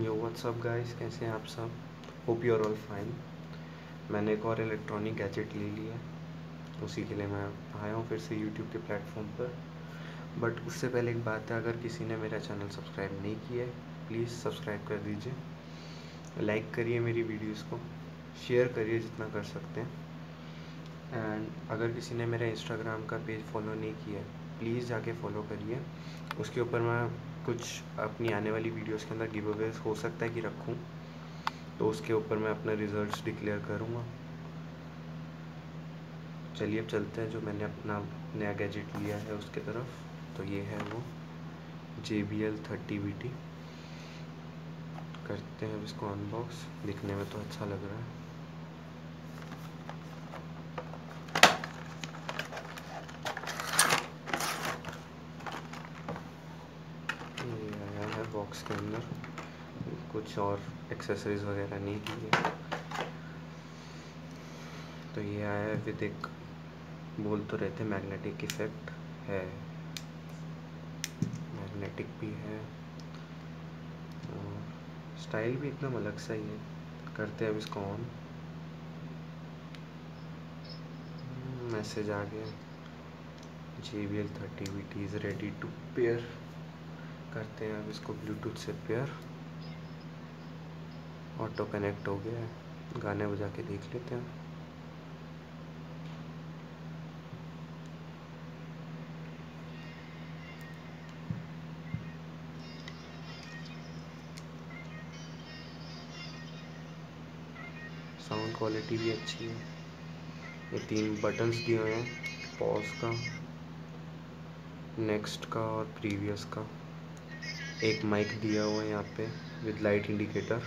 यो WhatsApp guys, कैसे हैं आप सब? Hope you are all fine. मैंने एक और इलेक्ट्रॉनिक गैजेट ले लिया, उसी के लिए मैं आया हूँ फिर से यूट्यूब के प्लेटफॉर्म पर। बट उससे पहले एक बात है, अगर किसी ने मेरा चैनल सब्सक्राइब नहीं किया है प्लीज़ सब्सक्राइब कर दीजिए, लाइक करिए मेरी वीडियोज़ को, शेयर करिए जितना कर सकते हैं। एंड अगर किसी ने मेरा इंस्टाग्राम का पेज फॉलो नहीं किया है प्लीज़ जाके फॉलो करिए। उसके ऊपर मैं कुछ अपनी आने वाली वीडियोस के अंदर गिव अवेज हो सकता है कि रखूं, तो उसके ऊपर मैं अपना रिजल्ट्स डिक्लेयर करूंगा। चलिए अब चलते हैं जो मैंने अपना नया गैजेट लिया है उसके तरफ। तो ये है वो JBL 30BT। करते हैं अब इसको अनबॉक्स। दिखने में तो अच्छा लग रहा है। बॉक्स के अंदर कुछ और एक्सेसरीज वगैरह नहीं दी है। तो ये आया है विद एक, बोल तो रहे थे मैग्नेटिक इफेक्ट है, मैग्नेटिक भी है और स्टाइल भी एकदम अलग सा ही है। करते हैं अब इसको ऑन। मैसेज आ गया, JBL 30BT is ready to pair. करते हैं अब इसको ब्लूटूथ से पेयर। ऑटो कनेक्ट हो गया है, गाने बजा के देख लेते हैं। साउंड क्वालिटी भी अच्छी है। ये 3 बटन्स दिए हुए हैं, पॉज का, नेक्स्ट का और प्रीवियस का। एक माइक दिया हुआ है यहाँ पे विद लाइट इंडिकेटर,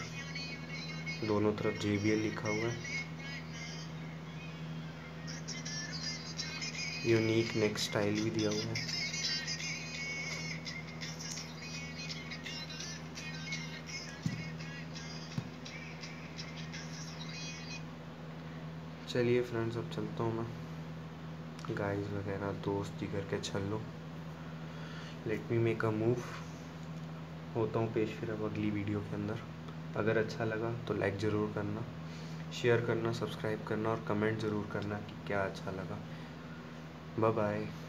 दोनों तरफ JBL लिखा हुआ है। यूनिक नेक स्टाइल भी दिया हुआ है। चलिए फ्रेंड्स अब चलता हूँ मैं। गाइस वगैरह दोस्त ही करके चल लो। Let me make a move. होता हूँ पेश फिर अब अगली वीडियो के अंदर। अगर अच्छा लगा तो लाइक ज़रूर करना, शेयर करना, सब्सक्राइब करना और कमेंट ज़रूर करना कि क्या अच्छा लगा। Bye bye.